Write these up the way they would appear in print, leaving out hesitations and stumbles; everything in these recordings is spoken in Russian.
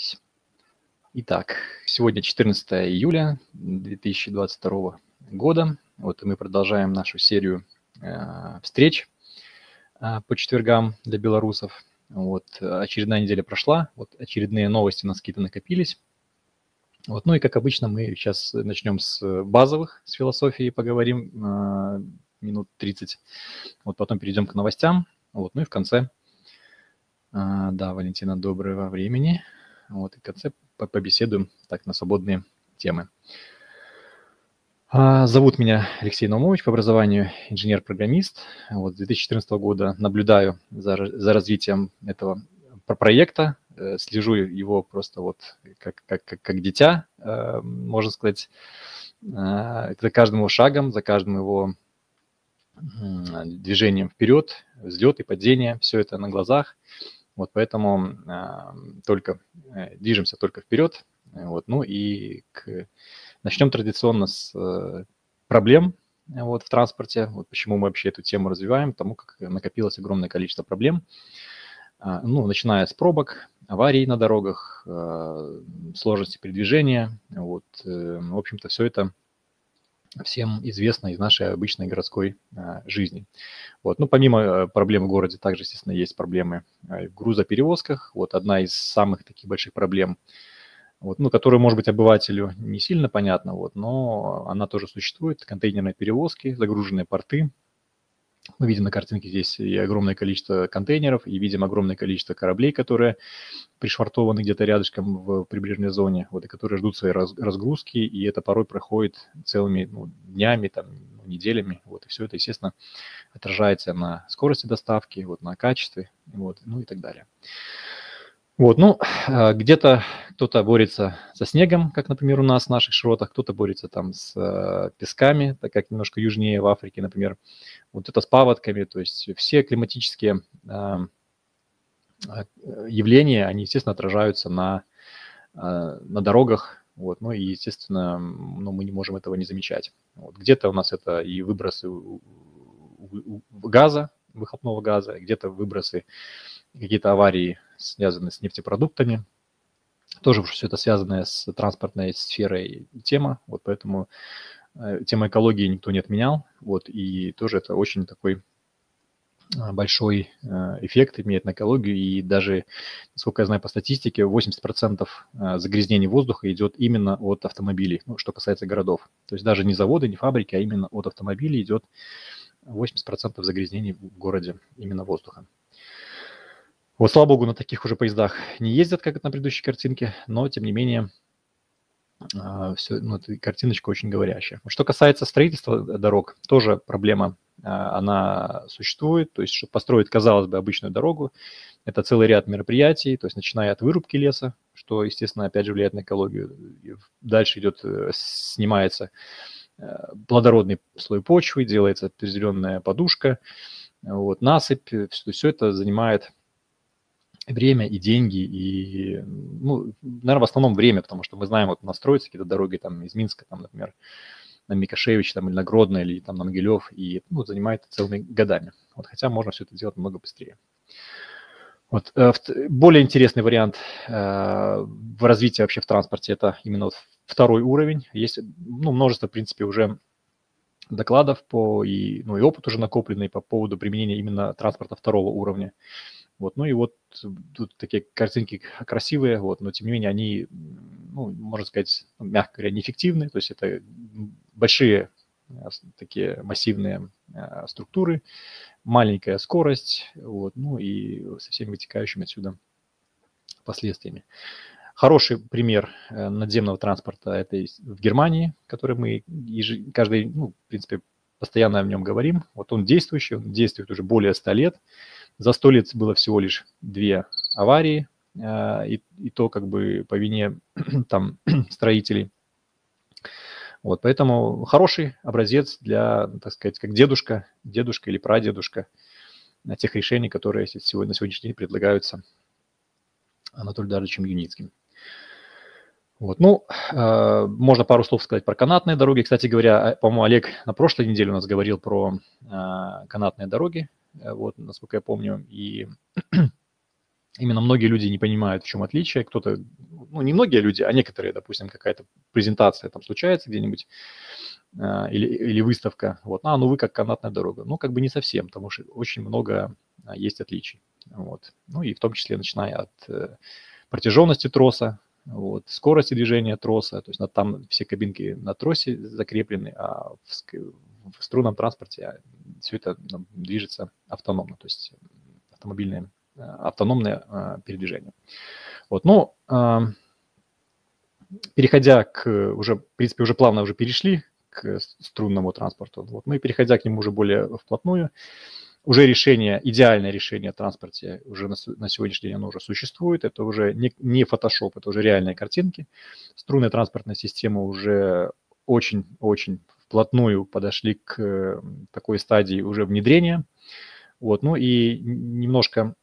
Запись. Итак, сегодня 14 июля 2022 года. Вот и мы продолжаем нашу серию встреч по четвергам для белорусов. Вот очередная неделя прошла, вот очередные новости у нас какие-то накопились. Вот, ну и как обычно мы сейчас начнем с базовых, с философии поговорим минут 30. Вот потом перейдем к новостям. Вот, ну и в конце. Да, Валентина, доброго времени. Вот, и в конце побеседуем так на свободные темы. Зовут меня Алексей Наумович, по образованию инженер-программист. Вот, с 2014 года наблюдаю за развитием этого проекта, слежу его просто вот как дитя, можно сказать, за каждым его шагом, за каждым его движением вперед, взлет и падение, все это на глазах. Вот поэтому движемся только вперед. Вот, ну и начнем традиционно с проблем вот, в транспорте. Вот почему мы вообще эту тему развиваем, потому как накопилось огромное количество проблем. Ну, начиная с пробок, аварий на дорогах, сложности передвижения. Вот, в общем-то, все это всем известно из нашей обычной городской жизни. Вот. Ну, помимо проблем в городе, также, естественно, есть проблемы в грузоперевозках. Вот одна из самых таких больших проблем, вот, ну, которая, может быть, обывателю не сильно понятна, вот, но она тоже существует. Контейнерные перевозки, загруженные порты. Мы видим на картинке здесь и огромное количество контейнеров, и видим огромное количество кораблей, которые пришвартованы где-то рядышком в прибрежной зоне, вот, и которые ждут своей разгрузки, и это порой проходит целыми днями, там, неделями. Вот, и все это, естественно, отражается на скорости доставки, вот, на качестве, вот, ну и так далее. Вот, ну, где-то кто-то борется со снегом, как, например, у нас в наших широтах, кто-то борется там с песками, так как немножко южнее в Африке, например, вот это с паводками, то есть все климатические явления, они, естественно, отражаются на дорогах, вот, ну и, естественно, ну, мы не можем этого не замечать. Вот, где-то у нас это и выбросы газа, выхлопного газа, где-то выбросы, какие-то аварии, связанные с нефтепродуктами. Тоже все это связанное с транспортной сферой тема, вот поэтому тема экологии никто не отменял, вот, и тоже это очень такой большой эффект имеет на экологию, и даже, насколько я знаю по статистике, 80% загрязнений воздуха идет именно от автомобилей, ну, что касается городов, то есть даже не заводы, не фабрики, а именно от автомобилей идет 80% загрязнений в городе именно воздуха. Вот, слава богу, на таких уже поездах не ездят, как на предыдущей картинке, но, тем не менее, ну, эта картиночка очень говорящая. Что касается строительства дорог, тоже проблема, она существует. То есть, чтобы построить, казалось бы, обычную дорогу, это целый ряд мероприятий, то есть, начиная от вырубки леса, что, естественно, опять же, влияет на экологию. Дальше идет, снимается плодородный слой почвы, делается зеленая подушка, вот, насыпь, все это занимает время и деньги, и, ну, наверное, в основном время, потому что мы знаем, вот у нас строятся какие-то дороги там из Минска, там, например, на Микошевич, там, или на Гродно, или там на Могилев, и, ну, занимает целыми годами. Вот, хотя можно все это делать намного быстрее. Вот. Более интересный вариант в развитии вообще в транспорте – это именно вот второй уровень. Есть, ну, множество, в принципе, уже докладов ну, и опыт уже накопленный по поводу применения именно транспорта второго уровня. Вот, ну и вот тут такие картинки красивые, вот, но тем не менее они, ну, можно сказать, мягко говоря, неэффективны. То есть это большие такие массивные структуры, маленькая скорость, вот, ну и со всеми вытекающими отсюда последствиями. Хороший пример надземного транспорта – это в Германии, который мы каждый, ну, в принципе, постоянно о нем говорим. Вот он действующий, он действует уже более 100 лет. За 100 лет было всего лишь 2 аварии, и то как бы по вине там строителей. Вот, поэтому хороший образец для, так сказать, как дедушка или прадедушка тех решений, которые на сегодняшний день предлагаются Анатолием Дальевичем Юницким. Вот, ну, можно пару слов сказать про канатные дороги. Кстати говоря, по-моему, Олег на прошлой неделе у нас говорил про канатные дороги, вот, насколько я помню, и Именно многие люди не понимают, в чем отличие. Кто-то, ну, не многие люди, а некоторые, допустим, какая-то презентация там случается где-нибудь, или выставка. Вот, ну вы как канатная дорога. Ну, как бы не совсем, потому что очень много есть отличий. Вот. Ну, и в том числе, начиная от протяженности троса, вот, скорости движения троса. То есть там все кабинки на тросе закреплены, а в струнном транспорте все это движется автономно, то есть автономное передвижение. Вот, ну, переходя к уже, в принципе, уже плавно уже перешли к струнному транспорту. Вот, ну и переходя к нему уже более вплотную, уже решение, идеальное решение о транспорте уже на сегодняшний день оно уже существует. Это уже не Photoshop, это уже реальные картинки. Струнная транспортная система уже очень-очень вплотную подошли к такой стадии уже внедрения. Вот, ну и немножко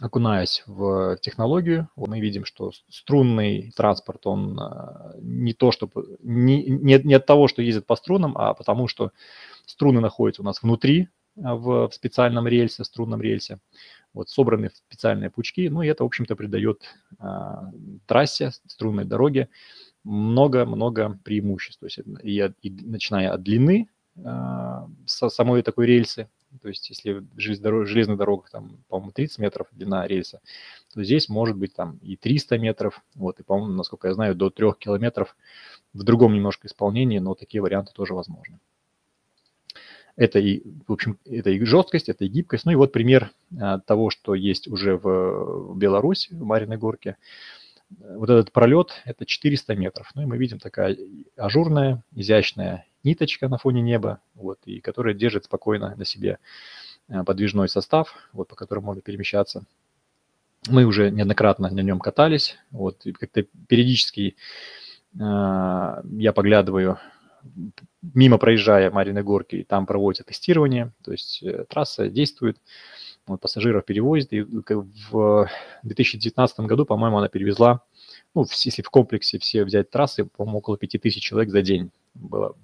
окунаясь в технологию, мы видим, что струнный транспорт, он не от того, что ездит по струнам, а потому что струны находятся у нас внутри, в специальном рельсе, в струнном рельсе, вот, собраны в специальные пучки. Ну и это, в общем-то, придает трассе, струнной дороге много-много преимуществ. То есть и начиная от длины самой такой рельсы. То есть если в железных дорогах, там, по-моему, 30 метров длина рельса, то здесь может быть там и 300 метров, вот, и, по-моему, насколько я знаю, до 3 километров в другом немножко исполнении, но такие варианты тоже возможны. Это и, в общем, это и жесткость, это и гибкость. Ну и вот пример того, что есть уже в Беларуси, в Марьиной Горке. Вот этот пролет – это 400 метров. Ну и мы видим такая ажурная, изящная ниточка на фоне неба, вот, и которая держит спокойно на себе подвижной состав, вот, по которому можно перемещаться. Мы уже неоднократно на нем катались. Вот, и как-то периодически я поглядываю, мимо проезжая Марьиной Горки, и там проводится тестирование, то есть трасса действует, вот, пассажиров перевозит. И в 2019 году, по-моему, она перевезла, ну, если в комплексе все взять трассы, по-моему, около 5000 человек за день было,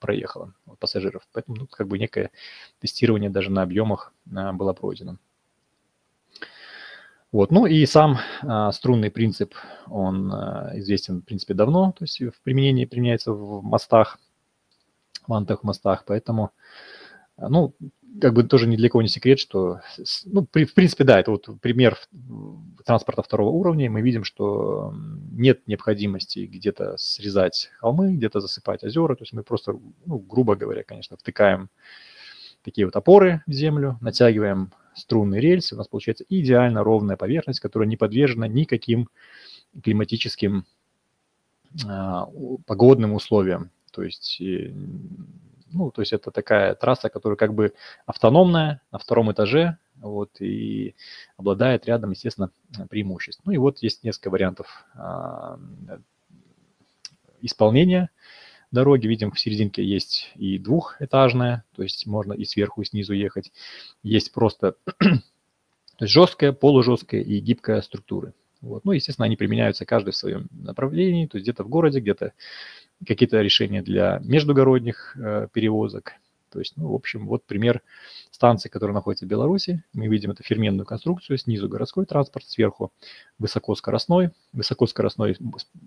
проехало, вот, пассажиров. Поэтому, ну, как бы некое тестирование даже на объемах было пройдено. Вот, ну и сам струнный принцип, он известен, в принципе, давно, то есть в применении применяется в мостах, вантах, мостах, поэтому, ну, как бы тоже ни для кого не секрет, что, ну, в принципе, да, это вот пример транспорта второго уровня, мы видим, что нет необходимости где-то срезать холмы, где-то засыпать озера, то есть мы просто, ну, грубо говоря, конечно, втыкаем такие вот опоры в землю, натягиваем струнные рельсы, у нас получается идеально ровная поверхность, которая не подвержена никаким климатическим погодным условиям. То есть, ну, то есть это такая трасса, которая как бы автономная, на втором этаже, вот, и обладает рядом, естественно, преимуществ. Ну и вот есть несколько вариантов исполнения дороги. Видим, в серединке есть и двухэтажная, то есть можно и сверху, и снизу ехать. Есть просто жесткая, полужесткая и гибкая структуры. Вот. Ну, естественно, они применяются каждый в своем направлении, то есть где-то в городе, где-то какие-то решения для междугородних перевозок. То есть, ну, в общем, вот пример станции, которая находится в Беларуси. Мы видим эту фирменную конструкцию. Снизу городской транспорт, сверху высокоскоростной. Высокоскоростной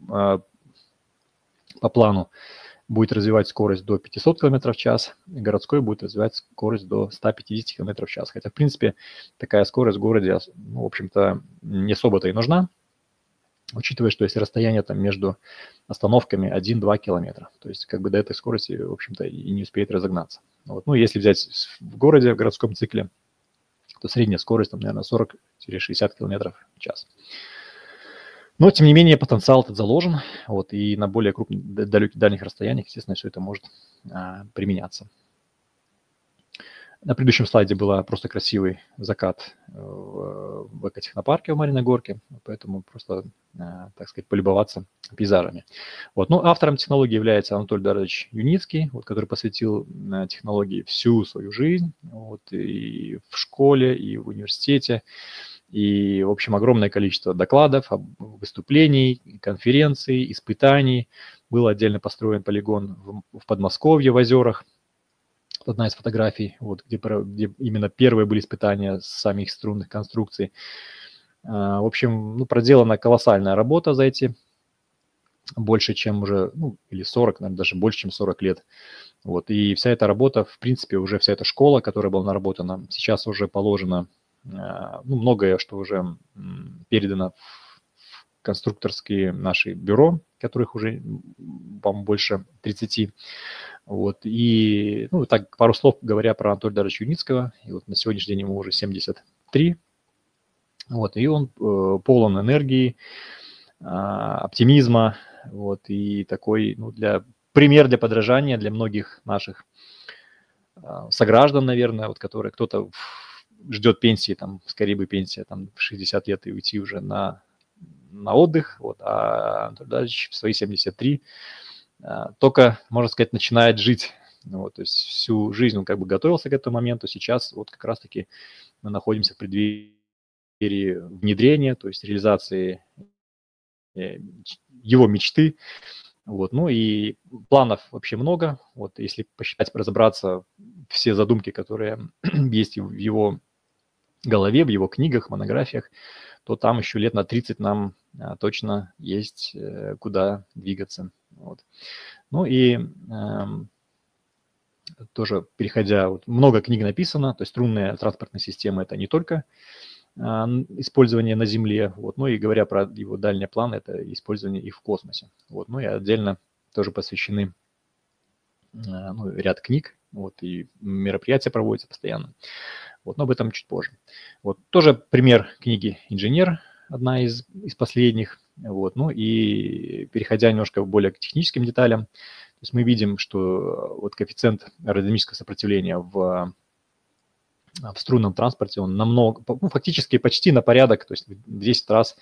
по плану будет развивать скорость до 500 км в час, городской будет развивать скорость до 150 км в час. Хотя, в принципе, такая скорость в городе, ну, в общем-то, не особо-то и нужна, учитывая, что если расстояние там между остановками 1-2 км, то есть как бы до этой скорости, в общем-то, и не успеет разогнаться. Вот. Ну, если взять в городе, в городском цикле, то средняя скорость, там, наверное, 40-60 км в час. Но, тем не менее, потенциал этот заложен, вот, и на более крупных, дальних расстояниях, естественно, все это может применяться. На предыдущем слайде был просто красивый закат в экотехнопарке в Марьиной Горке, поэтому просто, так сказать, полюбоваться пейзажами. Вот. Ну, автором технологии является Анатолий Эдуардович Юницкий, вот, который посвятил технологии всю свою жизнь, вот, и в школе, и в университете. И, в общем, огромное количество докладов, выступлений, конференций, испытаний. Был отдельно построен полигон в Подмосковье, в Озерах. одна из фотографий, вот, где именно первые были испытания самих струнных конструкций. В общем, ну, проделана колоссальная работа за эти больше, чем уже, ну, или 40, наверное, даже больше, чем 40 лет. Вот, и вся эта работа, в принципе, уже вся эта школа, которая была наработана, сейчас уже положено, ну, многое, что уже передано в конструкторские наши бюро, которых уже, по-моему, больше 30. Вот, и, ну, так, пару слов говоря про Анатолия Дальевича Юницкого, и вот на сегодняшний день ему уже 73, вот, и он полон энергии, оптимизма, вот, и такой, ну, пример для подражания для многих наших сограждан, наверное, вот, которые кто-то ждет пенсии, там, скорее бы пенсия, там, 60 лет и уйти уже на отдых, вот, а Анатолий Дальевич в свои 73 только, можно сказать, начинает жить, вот, то есть всю жизнь он как бы готовился к этому моменту, сейчас вот как раз-таки мы находимся в преддверии внедрения, то есть реализации его мечты, вот, ну и планов вообще много, вот, если посчитать, разобраться все задумки, которые есть в его голове, в его книгах, монографиях, то там еще лет на 30 нам точно есть куда двигаться. Вот. Ну и тоже переходя, вот, много книг написано, то есть струнная транспортная система – это не только использование на Земле, вот, ну и говоря про его дальние планы, это использование и в космосе. Вот, ну и отдельно тоже посвящены, ну, ряд книг, вот, и мероприятия проводятся постоянно. Вот, но об этом чуть позже. Вот, тоже пример книги «Инженер», одна из последних. Вот, ну и переходя немножко более к техническим деталям, то есть мы видим, что вот коэффициент аэродинамического сопротивления в струнном транспорте, он намного, ну, фактически почти на порядок, то есть в 10 раз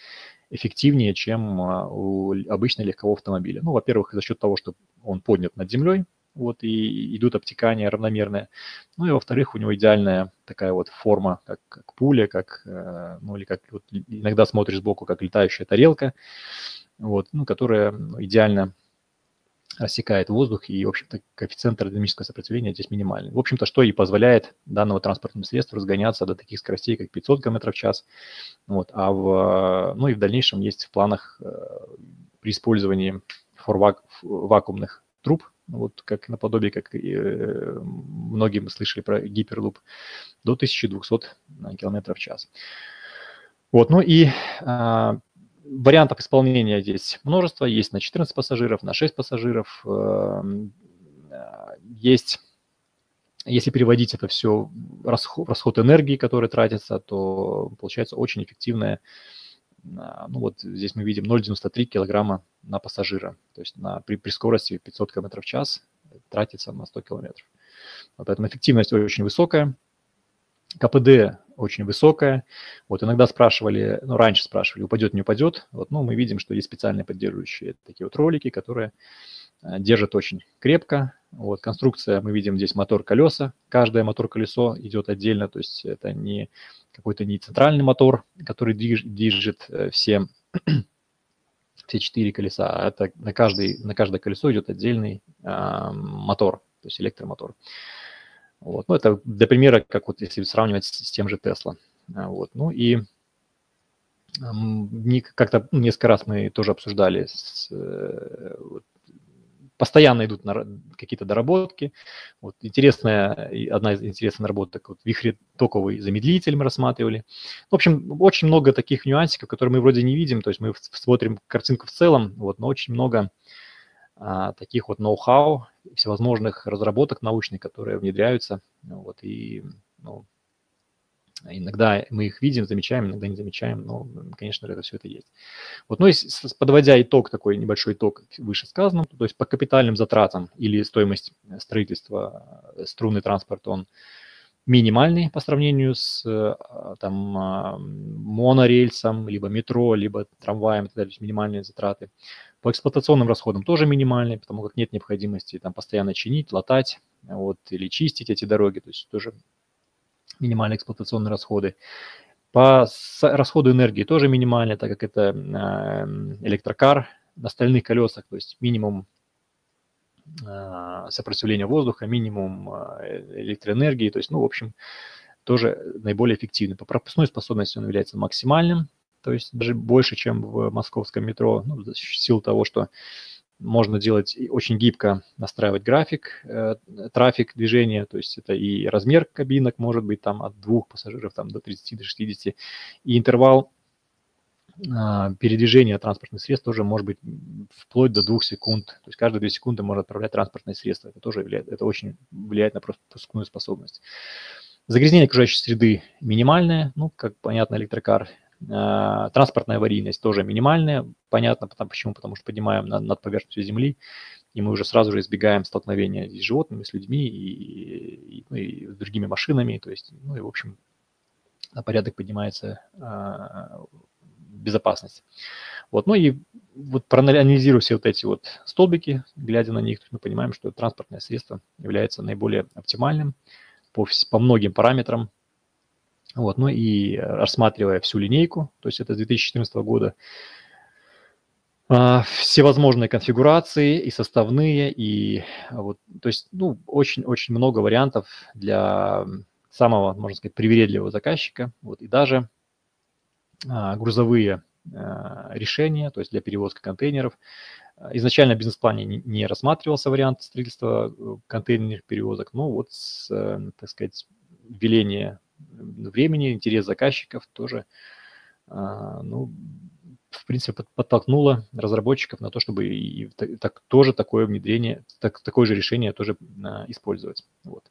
эффективнее, чем у обычного легкового автомобиля. Ну, во-первых, за счет того, что он поднят над землей, вот, и идут обтекания равномерные. Ну, и, во-вторых, у него идеальная такая вот форма, как пуля, как, ну, или как вот, иногда смотришь сбоку, как летающая тарелка, вот, ну, которая идеально рассекает воздух, и, в общем-то, коэффициент аэродинамического сопротивления здесь минимальный. В общем-то, что и позволяет данному транспортному средству разгоняться до таких скоростей, как 500 км в час. Вот, ну и в дальнейшем есть в планах при использовании вакуумных труб, вот как наподобие, как многие мы слышали про гиперлуп, до 1200 км в час. Вот, ну и вариантов исполнения здесь множество. Есть на 14 пассажиров, на 6 пассажиров. Есть, если переводить это все, расход энергии, который тратится, то получается очень эффективное. Ну вот здесь мы видим 0,93 килограмма на пассажира. То есть при скорости 500 км в час тратится на 100 км. Вот, поэтому эффективность очень высокая. КПД очень высокая. Вот иногда спрашивали, ну раньше спрашивали, упадет, не упадет. Вот, ну, мы видим, что есть специальные поддерживающие такие вот ролики, которые держат очень крепко. Вот конструкция, мы видим здесь мотор-колеса. Каждое мотор-колесо идет отдельно, то есть это не какой-то не центральный мотор, который движет все 4 колеса, а это на каждое колесо идет отдельный мотор, то есть электромотор. Вот. Ну, это для примера, как вот если сравнивать с тем же Tesla. Вот. Ну и как-то несколько раз мы тоже обсуждали, постоянно идут какие-то доработки. Вот. Одна из интересных доработок, вот, вихритоковый замедлитель мы рассматривали. В общем, очень много таких нюансиков, которые мы вроде не видим, то есть мы смотрим картинку в целом, вот, но очень много таких вот ноу-хау, всевозможных разработок научных, которые внедряются. Вот, и, ну, иногда мы их видим, замечаем, иногда не замечаем, но, конечно, это все это есть. Вот, ну, и подводя итог, такой небольшой итог вышесказанному, то есть по капитальным затратам или стоимость строительства струнный транспорт, он минимальный по сравнению с там, монорельсом, либо метро, либо трамваем, и так далее, то есть минимальные затраты. По эксплуатационным расходам тоже минимальные, потому как нет необходимости там постоянно чинить, латать, вот, или чистить эти дороги, то есть тоже минимальные эксплуатационные расходы. По расходу энергии тоже минимальные, так как это электрокар на стальных колесах, то есть минимум сопротивление воздуха, минимум электроэнергии. То есть, ну, в общем, тоже наиболее эффективный. По пропускной способности он является максимальным, то есть даже больше, чем в московском метро, ну, в силу того, что можно делать очень гибко, настраивать график, трафик движения, то есть это и размер кабинок может быть там от 2 пассажиров там, до 30, до 60, и интервал передвижения транспортных средств тоже может быть вплоть до 2 секунд, то есть каждые 2 секунды можно отправлять транспортные средства, это тоже влияет, это очень влияет на пропускную способность. Загрязнение окружающей среды минимальное, ну, как понятно, электрокар. Транспортная аварийность тоже минимальная, понятно, почему, потому что поднимаем над поверхностью земли, и мы уже сразу же избегаем столкновения с животными, с людьми и с другими машинами, то есть, ну и в общем на порядок поднимается безопасность. Вот, ну и вот проанализируя все вот эти вот столбики, глядя на них, мы понимаем, что транспортное средство является наиболее оптимальным по многим параметрам. Вот, ну и рассматривая всю линейку, то есть это с 2014 года, всевозможные конфигурации и составные, и вот, то есть, ну, очень-очень много вариантов для самого, можно сказать, привередливого заказчика, вот, и даже грузовые решения, то есть для перевозки контейнеров. Изначально в бизнес-плане не рассматривался вариант строительства контейнерных перевозок, но вот, так сказать, введение времени, интерес заказчиков тоже, ну, в принципе, подтолкнуло разработчиков на то, чтобы и так, тоже такое внедрение, такое же решение тоже использовать. Вот.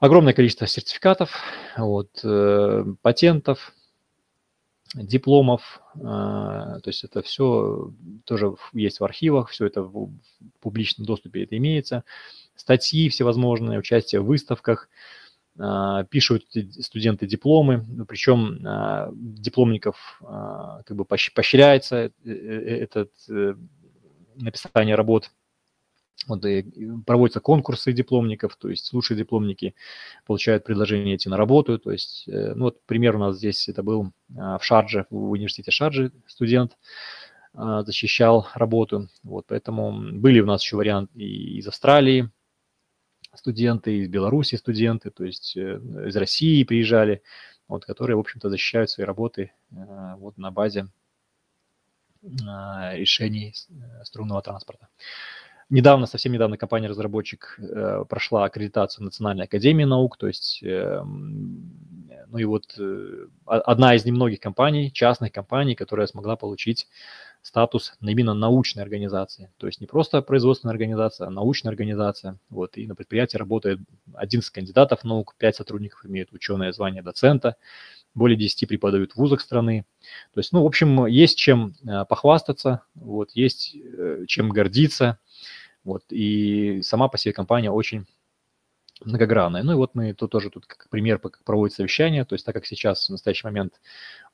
Огромное количество сертификатов, вот, патентов, дипломов, то есть это все тоже есть в архивах, все это в публичном доступе это имеется, статьи всевозможные, участие в выставках, пишут студенты дипломы, причем дипломников как бы поощряется написание работ, вот, проводятся конкурсы дипломников, то есть лучшие дипломники получают предложение идти на работу, то есть, ну вот пример у нас здесь это был в Шардже, в университете Шарджи студент защищал работу, вот, поэтому были у нас еще варианты и из Австралии, студенты, из Беларуси студенты, то есть из России приезжали, вот, которые, в общем-то, защищают свои работы вот, на базе решений струнного транспорта. Недавно, совсем недавно компания-разработчик прошла аккредитацию Национальной академии наук, то есть, ну и вот одна из немногих компаний, частных компаний, которая смогла получить статус именно научной организации, то есть не просто производственная организация, а научная организация. Вот, и на предприятии работает 11 кандидатов наук, 5 сотрудников имеют ученое звание доцента, более 10 преподают в вузах страны. То есть, ну, в общем, есть чем похвастаться, вот, есть чем гордиться. Вот, и сама по себе компания очень многогранная. Ну и вот мы тут тоже, тут как пример, как проводят совещания. То есть так как сейчас в настоящий момент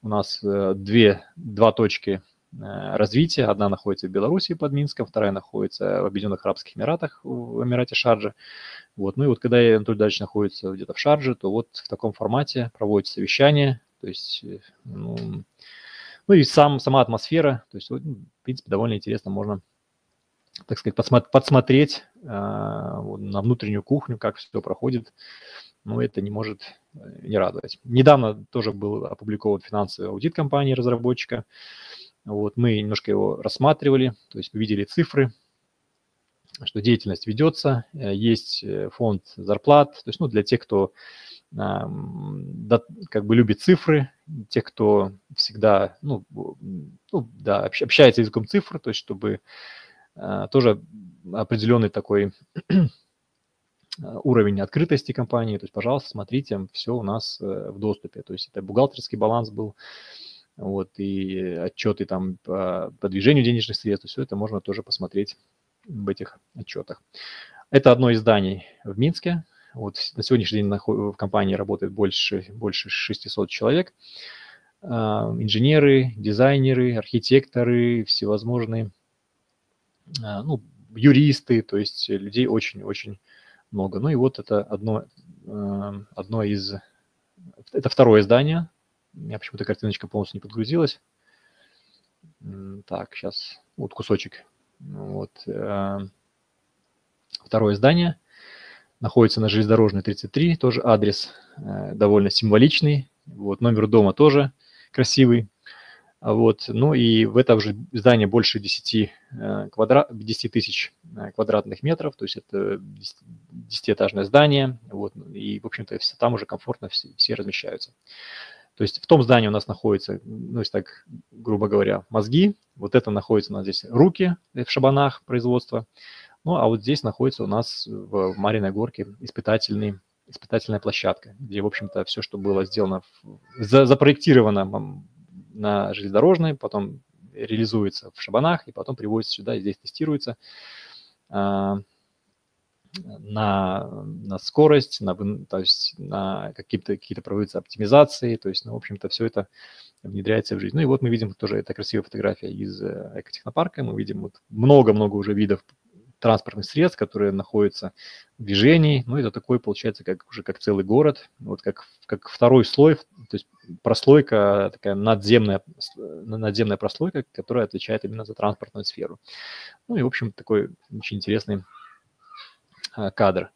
у нас два точки развития. Одна находится в Беларуси под Минском, вторая находится в Объединенных Арабских Эмиратах, в Эмирате Шарджа. Вот, ну и вот когда Анатолий Дальевич находится где-то в Шардже, то вот в таком формате проводится совещание. То есть, ну и сама атмосфера. То есть, в принципе, довольно интересно можно, так сказать, подсмотреть вот, на внутреннюю кухню, как все проходит, но это не может не радовать. Недавно тоже был опубликован финансовый аудит компании-разработчика. Вот, мы немножко его рассматривали, то есть увидели цифры, что деятельность ведется, есть фонд зарплат, то есть, ну, для тех, кто как бы любит цифры, те, кто всегда, да, общается языком цифр, то есть чтобы тоже определенный такой уровень открытости компании. То есть, пожалуйста, смотрите, все у нас в доступе. То есть это бухгалтерский баланс был, вот, и отчеты там по движению денежных средств. Все это можно тоже посмотреть в этих отчетах. Это одно из зданий в Минске. Вот на сегодняшний день в компании работает больше 600 человек. Инженеры, дизайнеры, архитекторы, всевозможные, ну, юристы, то есть людей очень-очень много. Ну и вот это это второе здание. У меня почему-то картиночка полностью не подгрузилась. Так, сейчас, вот кусочек. Вот. второе здание. Находится на Железнодорожной 33, тоже адрес довольно символичный. Вот, номер дома тоже красивый. Вот, ну и в этом же здании больше 10 тысяч квадратных метров, то есть это 10-этажное здание. Вот, и, в общем-то, там уже комфортно все размещаются. То есть в том здании у нас находятся, ну, если так, грубо говоря, мозги. Вот это находится у нас здесь руки в Шабанах производства. Ну, а вот здесь находится у нас в Марьиной Горке испытательная площадка, где, в общем-то, все, что было сделано, запроектировано на железнодорожной, потом реализуется в Шабанах и потом приводится сюда, и здесь тестируется на скорость, то есть на какие-то проводятся оптимизации, то есть, ну, в общем-то, все это внедряется в жизнь. Ну и вот мы видим тоже, это красивая фотография из Экотехнопарка, мы видим вот много-много уже видов транспортных средств, которые находятся в движении. Ну, это такой, получается, уже как целый город, вот как второй слой, то есть прослойка, такая надземная прослойка, которая отвечает именно за транспортную сферу. Ну и, в общем, такой очень интересный кадр.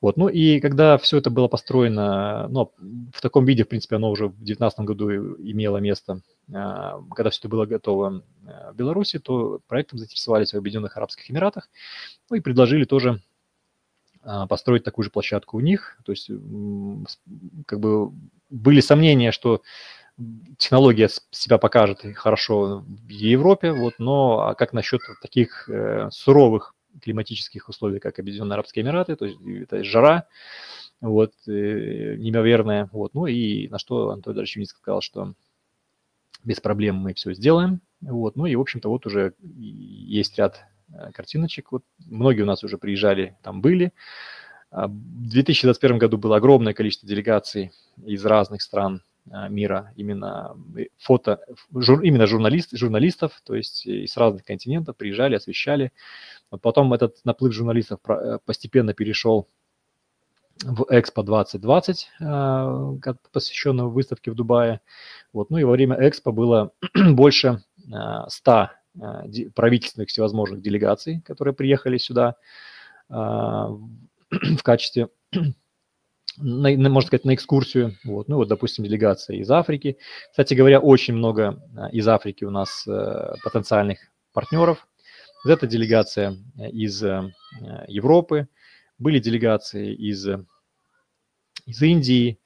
Вот. Ну и когда все это было построено, ну, в таком виде, в принципе, оно уже в 2019 году имело место, когда все это было готово в Беларуси, то проектом заинтересовались в Объединенных Арабских Эмиратах, ну и предложили тоже построить такую же площадку у них. То есть как бы были сомнения, что технология себя покажет хорошо в Европе, вот, но а как насчет таких суровых климатических условий, как Объединенные Арабские Эмираты, то есть это жара, вот, неимоверная, вот, ну и на что Анатолий Дальевич Юницкий сказал, что без проблем мы все сделаем, вот, ну и, в общем-то, вот уже есть ряд картиночек, вот, многие у нас уже приезжали, там были. В 2021 году было огромное количество делегаций из разных стран мира, именно журналистов, то есть из разных континентов приезжали, освещали. Вот потом этот наплыв журналистов постепенно перешел в Экспо 2020, посвященного выставке в Дубае. Вот. Ну и во время Экспо было больше 100 правительственных всевозможных делегаций, которые приехали сюда в качестве, можно сказать, на экскурсию. Вот. Ну вот, допустим, делегация из Африки. Кстати говоря, очень много из Африки у нас потенциальных партнеров. Это делегация из Европы, были делегации из Индии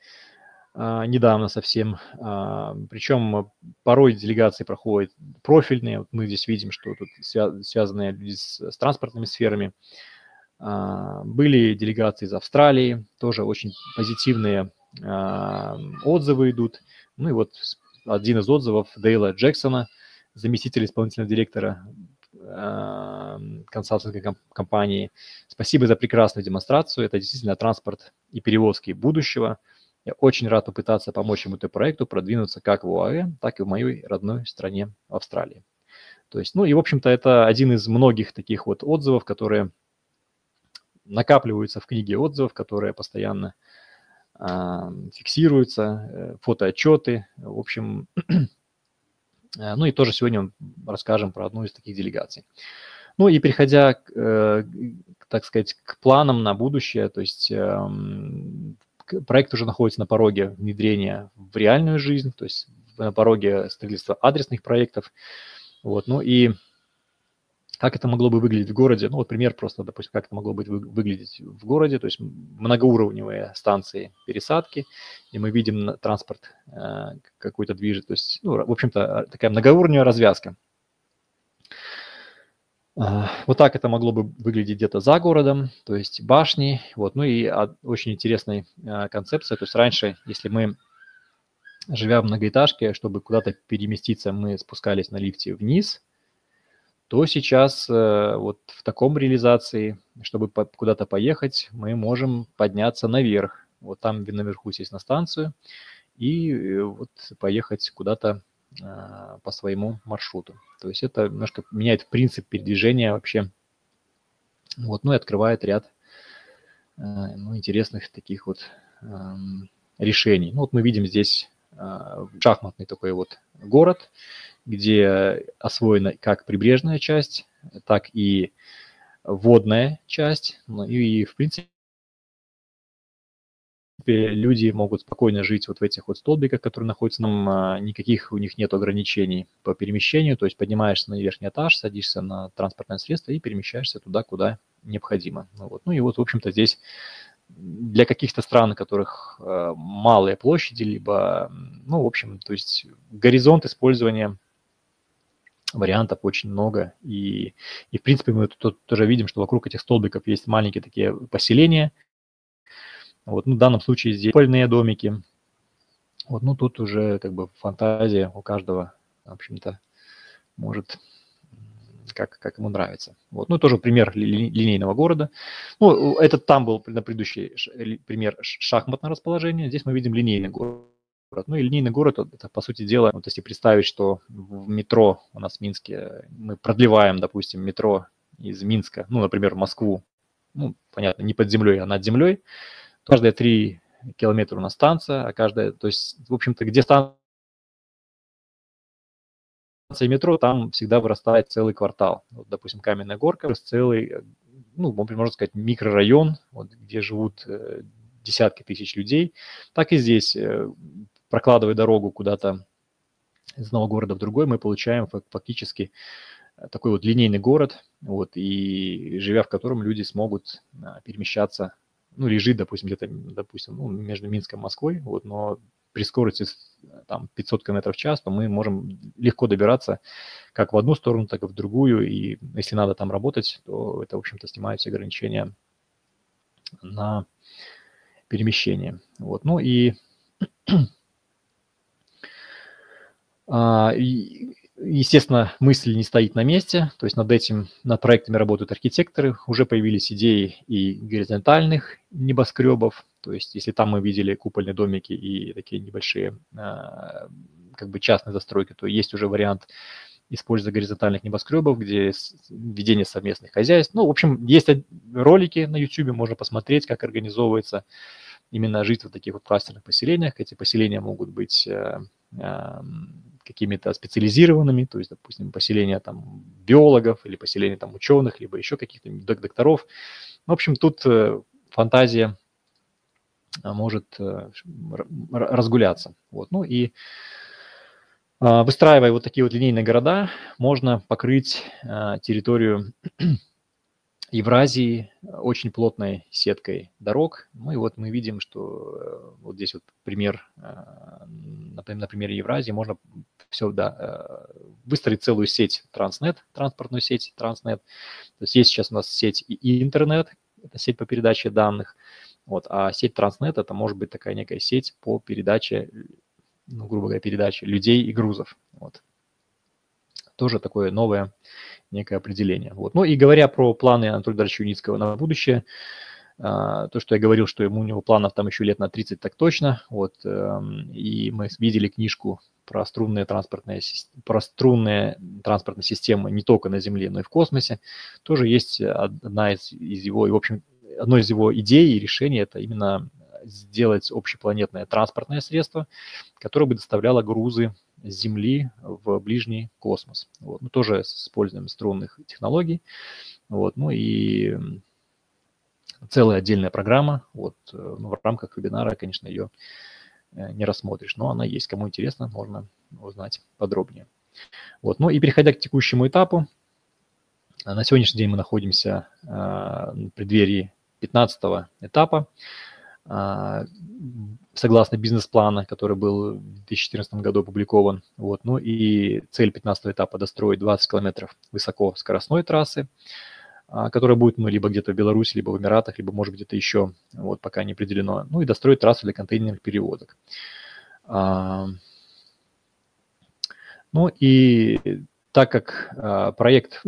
недавно совсем. Причем порой делегации проходят профильные. Вот мы здесь видим, что тут связанные люди с транспортными сферами. Были делегации из Австралии, тоже очень позитивные отзывы идут. Ну и вот один из отзывов Дейла Джексона, заместителя исполнительного директора консалтинговой компании. Спасибо за прекрасную демонстрацию. Это действительно транспорт и перевозки будущего. Я очень рад попытаться помочь этому проекту продвинуться как в УАЭ, так и в моей родной стране Австралии. То есть, ну и, в общем-то, это один из многих таких вот отзывов, которые накапливаются в книге отзывов, которые постоянно фиксируются, фотоотчеты, в общем. Ну и тоже сегодня расскажем про одну из таких делегаций. Ну и переходя, так сказать, к планам на будущее, то есть проект уже находится на пороге внедрения в реальную жизнь, то есть на пороге строительства адресных проектов. Вот, ну и как это могло бы выглядеть в городе? Ну вот пример просто, допустим, как это могло бы выглядеть в городе, то есть многоуровневые станции пересадки, и мы видим транспорт какой-то движет, то есть, ну, в общем-то, такая многоуровневая развязка. Вот так это могло бы выглядеть где-то за городом, то есть башни, вот, ну и очень интересная концепция, то есть раньше, если мы, живя в многоэтажке, чтобы куда-то переместиться, мы спускались на лифте вниз, то сейчас вот в таком реализации, чтобы куда-то поехать, мы можем подняться наверх. Вот там наверху сесть на станцию и вот поехать куда-то по своему маршруту. То есть это немножко меняет принцип передвижения вообще. Вот, ну и открывает ряд интересных таких вот решений. Ну вот мы видим здесь шахматный такой вот город, где освоена как прибрежная часть, так и водная часть, ну, и в принципе люди могут спокойно жить вот в этих вот столбиках, которые находятся там, никаких у них нет ограничений по перемещению, то есть поднимаешься на верхний этаж, садишься на транспортное средство и перемещаешься туда, куда необходимо. Вот. Ну и вот, в общем-то, здесь для каких-то стран, у которых малые площади, либо, ну, в общем, то есть горизонт использования вариантов очень много. И в принципе, мы тут тоже видим, что вокруг этих столбиков есть маленькие такие поселения. Вот, ну, в данном случае здесь пыльные домики. Вот, ну, тут уже как бы фантазия у каждого, в общем-то, может, как ему нравится. Вот, ну, тоже пример линейного города. Ну, это там был на предыдущий пример шахматное расположение. Здесь мы видим линейный город. Ну, и линейный город, это, по сути дела, вот если представить, что в метро у нас в Минске, мы продлеваем, допустим, метро из Минска, ну, например, в Москву, ну, понятно, не под землей, а над землей, то каждые 3 километра у нас станция, а каждая, то есть, в общем-то, где станция метро, там всегда вырастает целый квартал. Вот, допустим, Каменная Горка, целый, ну, можно сказать, микрорайон, вот, где живут десятки тысяч людей, так и здесь. Прокладывая дорогу куда-то из одного города в другой, мы получаем фактически такой вот линейный город, вот, и живя в котором люди смогут перемещаться, ну, лежит, допустим, где-то, допустим, ну, между Минском и Москвой, вот, но при скорости там 500 км в час, то мы можем легко добираться как в одну сторону, так и в другую, и если надо там работать, то это, в общем-то, снимает все ограничения на перемещение. Вот, ну, и... Естественно, мысль не стоит на месте, то есть над проектами работают архитекторы, уже появились идеи и горизонтальных небоскребов, то есть если там мы видели купольные домики и такие небольшие как бы частные застройки, то есть уже вариант использования горизонтальных небоскребов, где введение совместных хозяйств. Ну, в общем, есть ролики на YouTube, можно посмотреть, как организовывается именно жить в таких вот кластерных поселениях. Эти поселения могут быть какими-то специализированными, то есть, допустим, поселения там биологов или поселения там ученых, либо еще каких-то докторов. В общем, тут фантазия может разгуляться. Вот. Ну и выстраивая вот такие вот линейные города, можно покрыть территорию Евразии очень плотной сеткой дорог. Ну и вот мы видим, что вот здесь вот пример, на примере Евразии можно все, да, выстроить целую сеть Транснет, транспортную сеть Транснет. То есть есть сейчас у нас сеть и интернет, это сеть по передаче данных, вот, а сеть Транснет это может быть такая некая сеть по передаче, ну, грубо говоря, передаче людей и грузов. Вот. Тоже такое новое некое определение. Вот. Ну и говоря про планы Анатолия Дальевича Юницкого на будущее, то, что я говорил, что у него планов там еще лет на 30, так точно. Вот. И мы видели книжку про струнные транспортные системы не только на Земле, но и в космосе. Тоже есть одно из его идей и решений – это именно сделать общепланетное транспортное средство, которое бы доставляло грузы с Земли в ближний космос. Вот. Мы тоже используем струнных технологий. Вот. Ну и целая отдельная программа. Вот. Ну, в рамках вебинара, конечно, ее не рассмотришь, но она есть. Кому интересно, можно узнать подробнее. Вот. Ну и переходя к текущему этапу, на сегодняшний день мы находимся в преддверии 15-го этапа. Согласно бизнес-плана, который был в 2014 году опубликован. Вот. Ну и цель 15-го этапа – достроить 20 километров высокоскоростной трассы, которая будет, ну, либо где-то в Беларуси, либо в Эмиратах, либо, может, где-то еще, вот, пока не определено. Ну и достроить трассу для контейнерных перевозок. Ну и так как в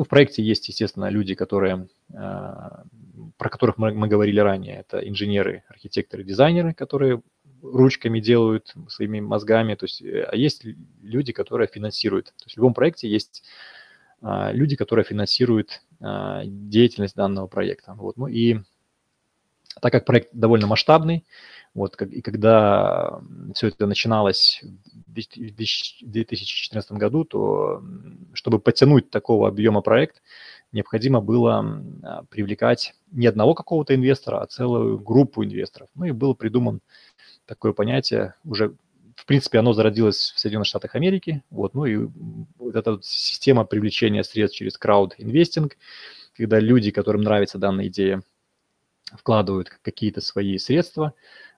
проекте есть, естественно, люди, про которых мы говорили ранее, это инженеры, архитекторы, дизайнеры, которые ручками делают, своими мозгами, то есть, а есть люди, которые финансируют. То есть в любом проекте есть люди, которые финансируют деятельность данного проекта. Вот. Ну и так как проект довольно масштабный, вот, и когда все это начиналось в 2014 году, то чтобы подтянуть такого объема проект, необходимо было привлекать не одного какого-то инвестора, а целую группу инвесторов. Ну и было придумано такое понятие, уже, в принципе, оно зародилось в Соединенных Штатах Америки. Вот, ну и вот эта вот система привлечения средств через крауд-инвестинг, когда люди, которым нравится данная идея, вкладывают какие-то свои средства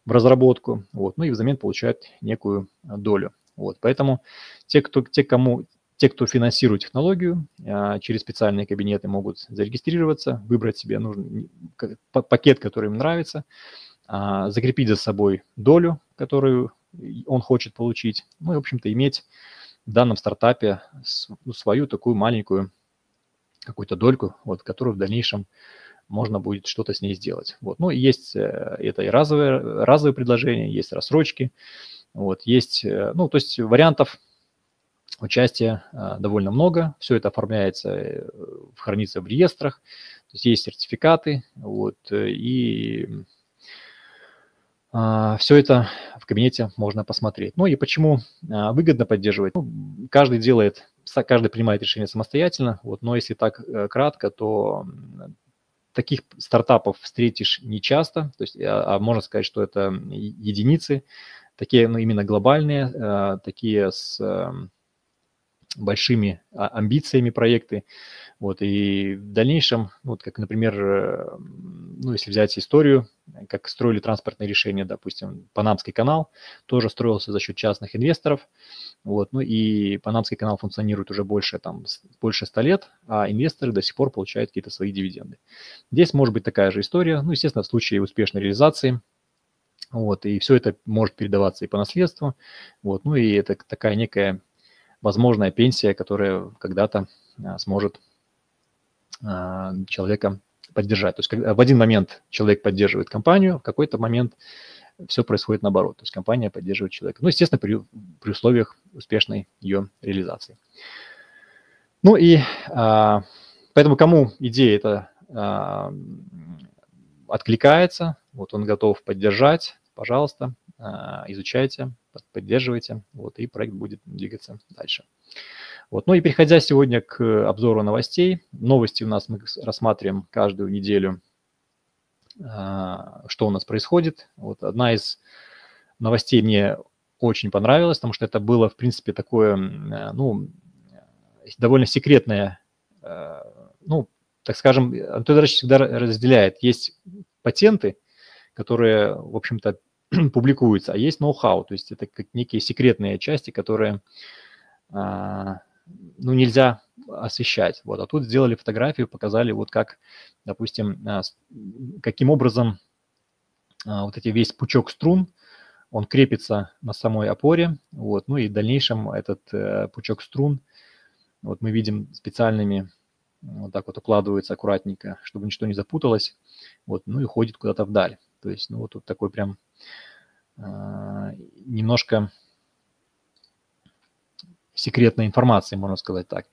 в разработку, вот, ну и взамен получают некую долю. Вот, поэтому те, кто финансирует технологию, через специальные кабинеты могут зарегистрироваться, выбрать себе нужный пакет, который им нравится, закрепить за собой долю, которую он хочет получить, ну и, в общем-то, иметь в данном стартапе свою такую маленькую какую-то дольку, вот, которую в дальнейшем можно будет что-то с ней сделать. Вот. Ну, есть это и разовые предложения, есть рассрочки, вот, есть, ну, то есть вариантов участия довольно много, все это оформляется, хранится в реестрах, то есть сертификаты, вот, и все это в кабинете можно посмотреть. Ну и почему выгодно поддерживать? Ну, каждый принимает решение самостоятельно, вот, но если так кратко, то таких стартапов встретишь нечасто, то есть, можно сказать, что это единицы, такие, ну, именно глобальные, такие с большими амбициями проекты. Вот, и в дальнейшем, вот как, например, ну, если взять историю, как строили транспортные решения, допустим, Панамский канал тоже строился за счет частных инвесторов. Вот, ну и Панамский канал функционирует уже больше 100 лет, а инвесторы до сих пор получают какие-то свои дивиденды. Здесь может быть такая же история, ну, естественно, в случае успешной реализации. Вот, и все это может передаваться и по наследству. Вот, ну и это такая некая возможная пенсия, которая когда-то сможет человека поддержать. То есть в один момент человек поддерживает компанию, в какой-то момент все происходит наоборот. То есть компания поддерживает человека. Ну, естественно, при условиях успешной ее реализации. Ну и поэтому кому идея эта откликается, вот он готов поддержать, пожалуйста, изучайте, поддерживайте, вот, и проект будет двигаться дальше. Вот. Ну и переходя сегодня к обзору новостей. Новости у нас мы рассматриваем каждую неделю, что у нас происходит. Вот одна из новостей мне очень понравилась, потому что это было, в принципе, такое, ну, довольно секретное, ну, так скажем, Анатолий Дальевич всегда разделяет. Есть патенты, которые, в общем-то, публикуются, а есть ноу-хау, то есть это как некие секретные части, которые, ну, нельзя освещать. Вот, а тут сделали фотографию, показали, вот как, допустим, каким образом вот эти весь пучок струн, он крепится на самой опоре, вот, ну и в дальнейшем этот пучок струн, вот мы видим специальными, вот так вот укладывается аккуратненько, чтобы ничто не запуталось, вот, ну и уходит куда-то вдаль. То есть, ну, вот тут такой прям немножко секретной информации, можно сказать так.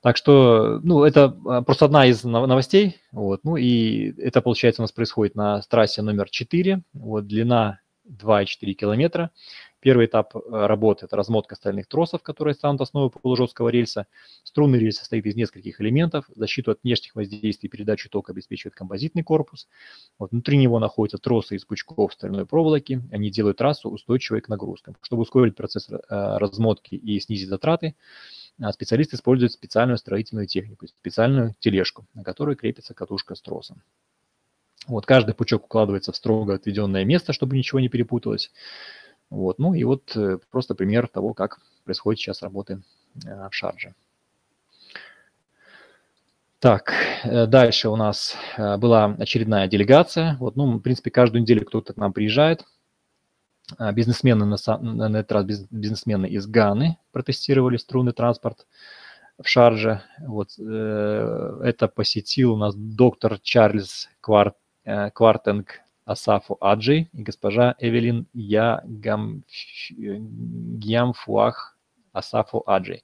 Так что, ну, это просто одна из новостей. Вот, ну, и это, получается, у нас происходит на трассе номер 4. Вот, длина 2,4 километра. Первый этап работы – это размотка стальных тросов, которые станут основой полужесткого рельса. Струнный рельс состоит из нескольких элементов. Защиту от внешних воздействий и передачу тока обеспечивает композитный корпус. Вот, внутри него находятся тросы из пучков стальной проволоки. Они делают трассу устойчивой к нагрузкам. Чтобы ускорить процесс размотки и снизить затраты, специалисты используют специальную строительную технику, специальную тележку, на которой крепится катушка с тросом. Вот, каждый пучок укладывается в строго отведенное место, чтобы ничего не перепуталось. Вот, ну и вот просто пример того, как происходит сейчас работы в Шардже. Так, дальше у нас была очередная делегация. Вот, ну, в принципе, каждую неделю кто-то к нам приезжает. Бизнесмены, на этот раз бизнесмены из Ганы протестировали струнный транспорт в Шардже. Вот, это посетил у нас доктор Чарльз Квар, Квартенг, Асафо Аджи и госпожа Эвелин Ягамфуах Асафо Аджи.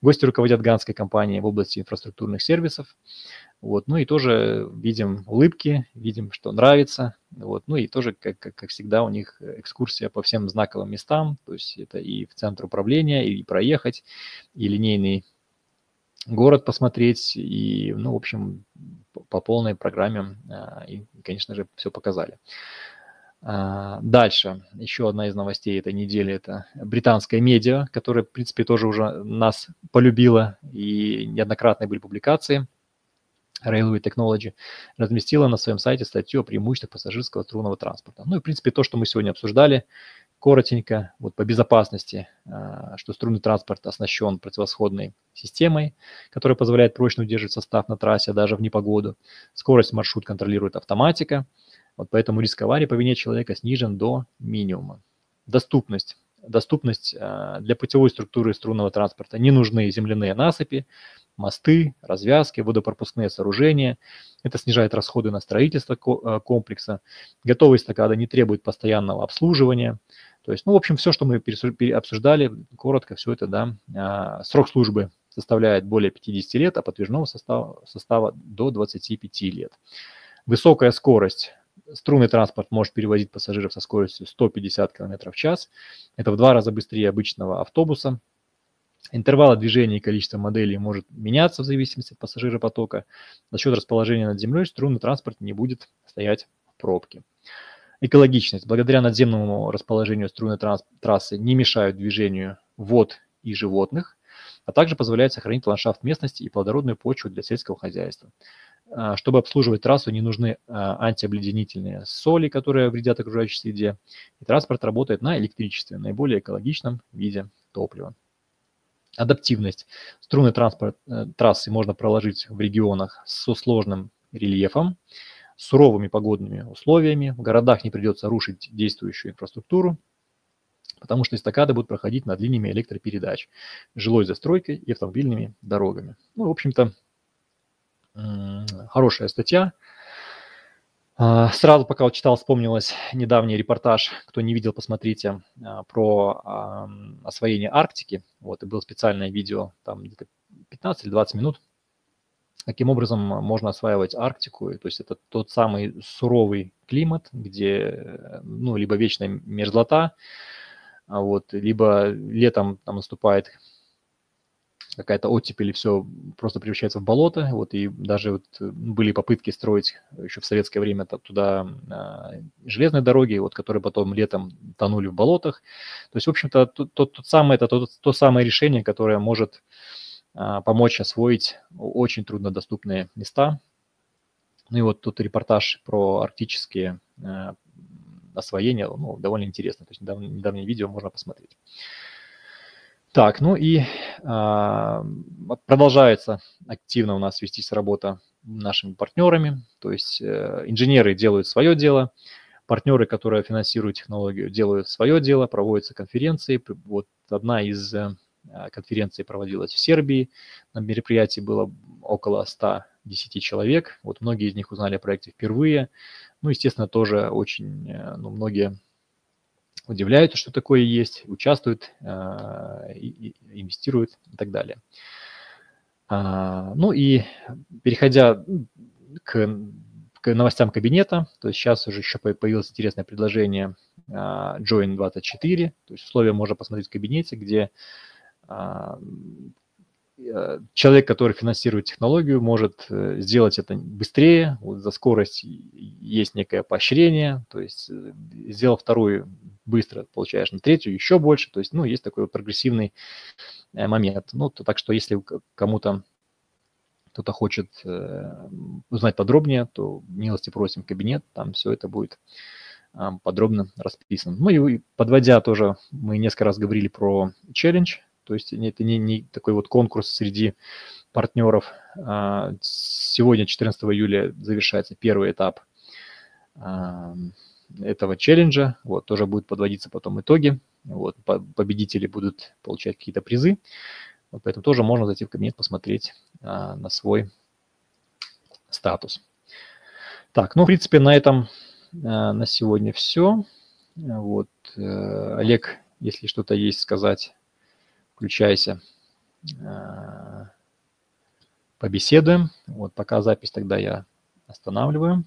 Гости руководят ганской компанией в области инфраструктурных сервисов. Вот, ну и тоже видим улыбки, видим, что нравится. Вот, ну и тоже, как всегда, у них экскурсия по всем знаковым местам. То есть это и в центр управления, и проехать, и линейный город посмотреть и, ну, в общем, по полной программе, и, конечно же, все показали. Дальше, еще одна из новостей этой недели – это британская медиа, которая, в принципе, тоже уже нас полюбила, и неоднократные были публикации. Railway Technology разместила на своем сайте статью о преимуществах пассажирского трудного транспорта. Ну и, в принципе, то, что мы сегодня обсуждали, коротенько, вот по безопасности, что струнный транспорт оснащен противосходной системой, которая позволяет прочно удерживать состав на трассе даже в непогоду. Скорость маршрут контролирует автоматика, вот поэтому риск аварии по вине человека снижен до минимума. Доступность. Для путевой структуры струнного транспорта не нужны земляные насыпи, мосты, развязки, водопропускные сооружения. Это снижает расходы на строительство комплекса. Готовые эстакады не требуют постоянного обслуживания. То есть, ну, в общем, все, что мы обсуждали, коротко все это, да. Срок службы составляет более 50 лет, а подвижного состава до 25 лет. Высокая скорость. Струнный транспорт может перевозить пассажиров со скоростью 150 км в час. Это в 2 раза быстрее обычного автобуса. Интервалы движения и количество моделей может меняться в зависимости от пассажиропотока. За счет расположения над землей струнный транспорт не будет стоять в пробке. Экологичность. Благодаря надземному расположению струнной трассы не мешают движению вод и животных, а также позволяет сохранить ландшафт местности и плодородную почву для сельского хозяйства. Чтобы обслуживать трассу, не нужны антиобледенительные соли, которые вредят окружающей среде. И транспорт работает на электричестве, наиболее экологичном виде топлива. Адаптивность. Струнный транспорт трассы можно проложить в регионах со сложным рельефом, суровыми погодными условиями. В городах не придется рушить действующую инфраструктуру, потому что эстакады будут проходить над линиями электропередач, жилой застройкой и автомобильными дорогами. Ну, в общем-то, хорошая статья. Сразу, пока вот читал, вспомнилось недавний репортаж, кто не видел, посмотрите, про освоение Арктики. Вот, и было специальное видео, там где-то 15 или 20 минут, каким образом можно осваивать Арктику. То есть это тот самый суровый климат, где, ну, либо вечная мерзлота, вот, либо летом там наступает какая-то оттепель, и все просто превращается в болото. Вот, и даже вот были попытки строить еще в советское время туда железные дороги, вот, которые потом летом тонули в болотах. То есть, в общем-то, то самое решение, которое может помочь освоить очень труднодоступные места. Ну и вот тут репортаж про арктические освоения, ну, довольно интересно. То есть недавнее видео можно посмотреть. Так, ну и продолжается активно у нас вестись работа нашими партнерами. То есть инженеры делают свое дело, партнеры, которые финансируют технологию, делают свое дело, проводятся конференции. Вот одна из конференций проводилась в Сербии. На мероприятии было около 110 человек. Вот многие из них узнали о проекте впервые. Ну, естественно, тоже очень, ну, многие удивляются, что такое есть, участвуют, инвестируют и так далее. Ну и переходя к новостям кабинета, то есть сейчас уже еще появилось интересное предложение Join24, то есть условия можно посмотреть в кабинете, где человек, который финансирует технологию, может сделать это быстрее, вот за скорость есть некое поощрение, то есть сделал вторую, быстро получаешь на третью, еще больше, то есть, ну, есть такой вот прогрессивный момент. Ну, так что если кому-то, кто-то хочет узнать подробнее, то милости просим в кабинет, там все это будет подробно расписано. Ну и подводя тоже, мы несколько раз говорили про челлендж. То есть это не такой вот конкурс среди партнеров. Сегодня, 14 июля, завершается первый этап этого челленджа. Вот, тоже будут подводиться потом итоги. Вот, победители будут получать какие-то призы. Вот, поэтому тоже можно зайти в кабинет, посмотреть на свой статус. Так, ну, в принципе, на этом на сегодня все. Вот, Олег, если что-то есть сказать, включайся, побеседуем. Вот, пока запись, тогда я останавливаю.